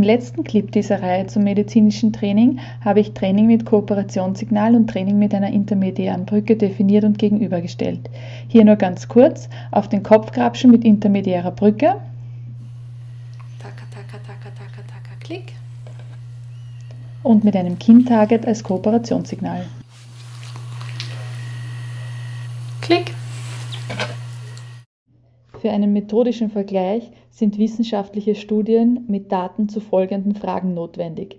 Im letzten Clip dieser Reihe zum medizinischen Training habe ich Training mit Kooperationssignal und Training mit einer intermediären Brücke definiert und gegenübergestellt. Hier nur ganz kurz auf den Kopf grapschen mit intermediärer Brücke. Taka, taka, taka, taka, taka, klick. Und mit einem Kinn-Target als Kooperationssignal. Klick. Für einen methodischen Vergleich sind wissenschaftliche Studien mit Daten zu folgenden Fragen notwendig.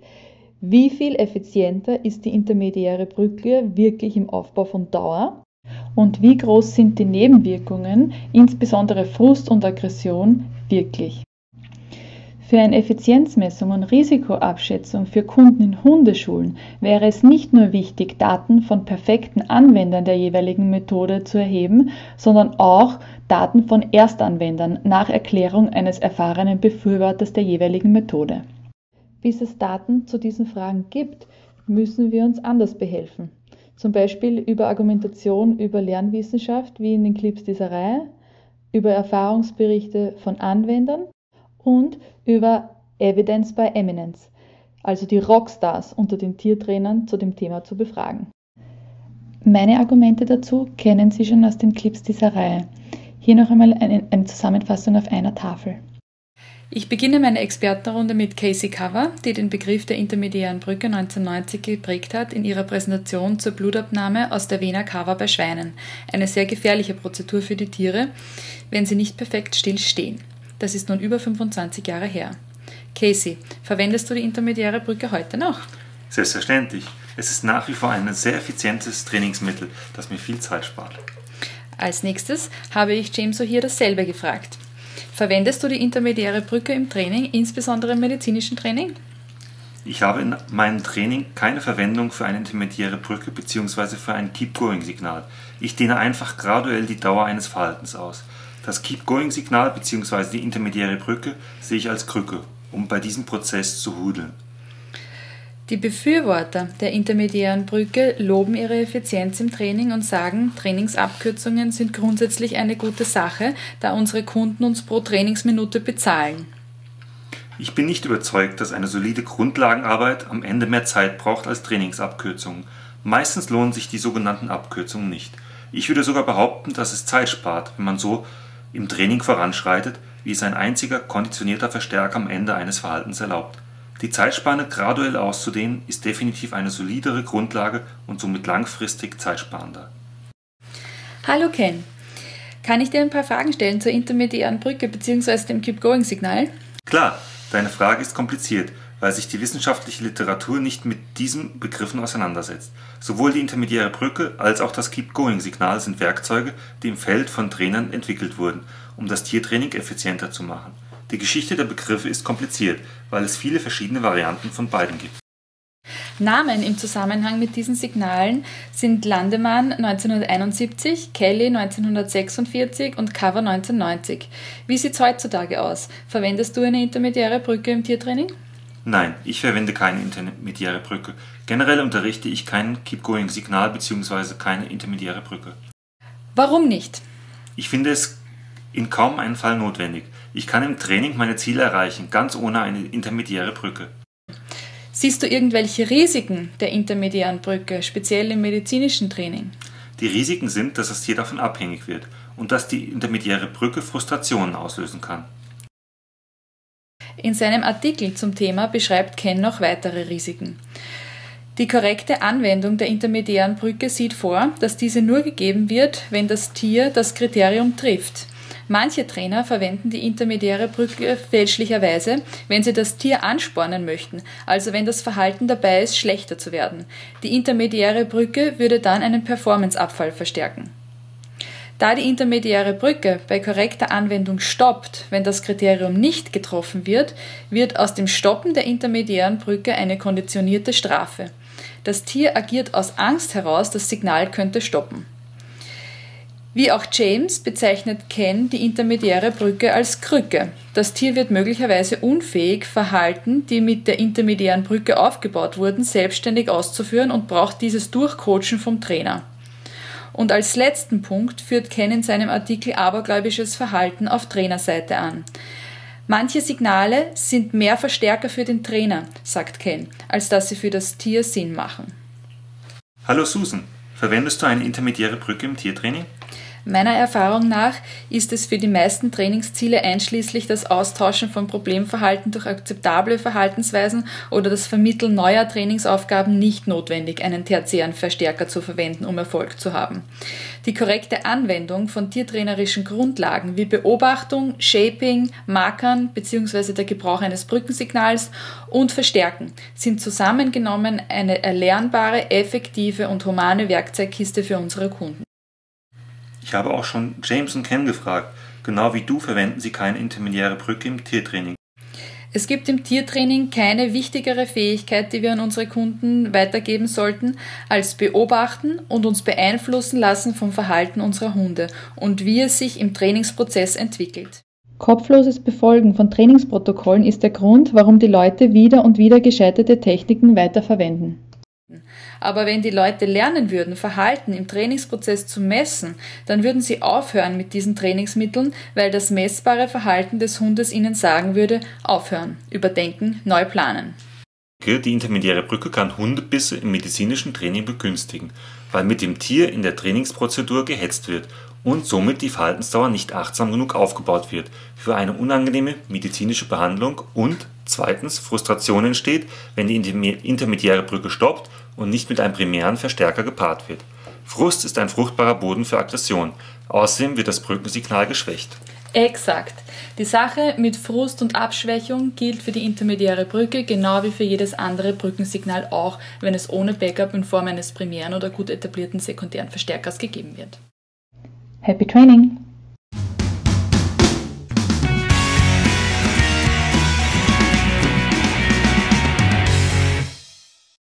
Wie viel effizienter ist die intermediäre Brücke wirklich im Aufbau von Dauer? Und wie groß sind die Nebenwirkungen, insbesondere Frust und Aggression, wirklich? Für eine Effizienzmessung und Risikoabschätzung für Kunden in Hundeschulen wäre es nicht nur wichtig, Daten von perfekten Anwendern der jeweiligen Methode zu erheben, sondern auch Daten von Erstanwendern nach Erklärung eines erfahrenen Befürworters der jeweiligen Methode. Bis es Daten zu diesen Fragen gibt, müssen wir uns anders behelfen. Zum Beispiel über Argumentation über Lernwissenschaft, wie in den Clips dieser Reihe, über Erfahrungsberichte von Anwendern, und über Evidence by Eminence, also die Rockstars unter den Tiertrainern zu dem Thema zu befragen. Meine Argumente dazu kennen Sie schon aus den Clips dieser Reihe. Hier noch einmal eine Zusammenfassung auf einer Tafel. Ich beginne meine Expertenrunde mit Casey Cover, die den Begriff der intermediären Brücke 1990 geprägt hat in ihrer Präsentation zur Blutabnahme aus der Vena cava bei Schweinen. Eine sehr gefährliche Prozedur für die Tiere, wenn sie nicht perfekt still stehen. Das ist nun über 25 Jahre her. Casey, verwendest du die intermediäre Brücke heute noch? Selbstverständlich. Es ist nach wie vor ein sehr effizientes Trainingsmittel, das mir viel Zeit spart. Als nächstes habe ich Jameso hier dasselbe gefragt. Verwendest du die intermediäre Brücke im Training, insbesondere im medizinischen Training? Ich habe in meinem Training keine Verwendung für eine intermediäre Brücke bzw. für ein Keep-Going-Signal. Ich dehne einfach graduell die Dauer eines Verhaltens aus. Das Keep-Going-Signal bzw. die intermediäre Brücke sehe ich als Krücke, um bei diesem Prozess zu hudeln. Die Befürworter der intermediären Brücke loben ihre Effizienz im Training und sagen, Trainingsabkürzungen sind grundsätzlich eine gute Sache, da unsere Kunden uns pro Trainingsminute bezahlen. Ich bin nicht überzeugt, dass eine solide Grundlagenarbeit am Ende mehr Zeit braucht als Trainingsabkürzungen. Meistens lohnen sich die sogenannten Abkürzungen nicht. Ich würde sogar behaupten, dass es Zeit spart, wenn man so im Training voranschreitet, wie es ein einziger konditionierter Verstärker am Ende eines Verhaltens erlaubt. Die Zeitspanne graduell auszudehnen, ist definitiv eine solidere Grundlage und somit langfristig zeitsparender. Hallo Ken, kann ich dir ein paar Fragen stellen zur intermediären Brücke bzw. dem Keep-Going-Signal? Klar, deine Frage ist kompliziert, weil sich die wissenschaftliche Literatur nicht mit diesen Begriffen auseinandersetzt. Sowohl die intermediäre Brücke als auch das Keep-Going-Signal sind Werkzeuge, die im Feld von Trainern entwickelt wurden, um das Tiertraining effizienter zu machen. Die Geschichte der Begriffe ist kompliziert, weil es viele verschiedene Varianten von beiden gibt. Namen im Zusammenhang mit diesen Signalen sind Landemann 1971, Kelly 1946 und Cover 1990. Wie sieht es heutzutage aus? Verwendest du eine intermediäre Brücke im Tiertraining? Nein, ich verwende keine intermediäre Brücke. Generell unterrichte ich kein Keep-Going-Signal bzw. keine intermediäre Brücke. Warum nicht? Ich finde es in kaum einem Fall notwendig. Ich kann im Training meine Ziele erreichen, ganz ohne eine intermediäre Brücke. Siehst du irgendwelche Risiken der intermediären Brücke, speziell im medizinischen Training? Die Risiken sind, dass das Tier davon abhängig wird und dass die intermediäre Brücke Frustrationen auslösen kann. In seinem Artikel zum Thema beschreibt Ken noch weitere Risiken. Die korrekte Anwendung der intermediären Brücke sieht vor, dass diese nur gegeben wird, wenn das Tier das Kriterium trifft. Manche Trainer verwenden die intermediäre Brücke fälschlicherweise, wenn sie das Tier anspornen möchten, also wenn das Verhalten dabei ist, schlechter zu werden. Die intermediäre Brücke würde dann einen Performanceabfall verstärken. Da die intermediäre Brücke bei korrekter Anwendung stoppt, wenn das Kriterium nicht getroffen wird, wird aus dem Stoppen der intermediären Brücke eine konditionierte Strafe. Das Tier agiert aus Angst heraus, das Signal könnte stoppen. Wie auch James bezeichnet Ken die intermediäre Brücke als Krücke. Das Tier wird möglicherweise unfähig, Verhalten, die mit der intermediären Brücke aufgebaut wurden, selbstständig auszuführen und braucht dieses Durchcoachen vom Trainer. Und als letzten Punkt führt Ken in seinem Artikel abergläubisches Verhalten auf Trainerseite an. Manche Signale sind mehr Verstärker für den Trainer, sagt Ken, als dass sie für das Tier Sinn machen. Hallo Susan, verwendest du eine intermediäre Brücke im Tiertraining? Meiner Erfahrung nach ist es für die meisten Trainingsziele einschließlich das Austauschen von Problemverhalten durch akzeptable Verhaltensweisen oder das Vermitteln neuer Trainingsaufgaben nicht notwendig, einen tertiären Verstärker zu verwenden, um Erfolg zu haben. Die korrekte Anwendung von tiertrainerischen Grundlagen wie Beobachtung, Shaping, Markern bzw. der Gebrauch eines Brückensignals und Verstärken sind zusammengenommen eine erlernbare, effektive und humane Werkzeugkiste für unsere Kunden. Ich habe auch schon James und Ken gefragt. Genau wie du verwenden sie keine intermediäre Brücke im Tiertraining. Es gibt im Tiertraining keine wichtigere Fähigkeit, die wir an unsere Kunden weitergeben sollten, als beobachten und uns beeinflussen lassen vom Verhalten unserer Hunde und wie es sich im Trainingsprozess entwickelt. Kopfloses Befolgen von Trainingsprotokollen ist der Grund, warum die Leute wieder und wieder gescheiterte Techniken weiterverwenden. Aber wenn die Leute lernen würden, Verhalten im Trainingsprozess zu messen, dann würden sie aufhören mit diesen Trainingsmitteln, weil das messbare Verhalten des Hundes ihnen sagen würde, aufhören, überdenken, neu planen. Die intermediäre Brücke kann Hundebisse im medizinischen Training begünstigen, weil mit dem Tier in der Trainingsprozedur gehetzt wird und somit die Verhaltensdauer nicht achtsam genug aufgebaut wird für eine unangenehme medizinische Behandlung und zweitens Frustration entsteht, wenn die intermediäre Brücke stoppt und nicht mit einem primären Verstärker gepaart wird. Frust ist ein fruchtbarer Boden für Aggression. Außerdem wird das Brückensignal geschwächt. Exakt. Die Sache mit Frust und Abschwächung gilt für die intermediäre Brücke genau wie für jedes andere Brückensignal auch, wenn es ohne Backup in Form eines primären oder gut etablierten sekundären Verstärkers gegeben wird. Happy Training!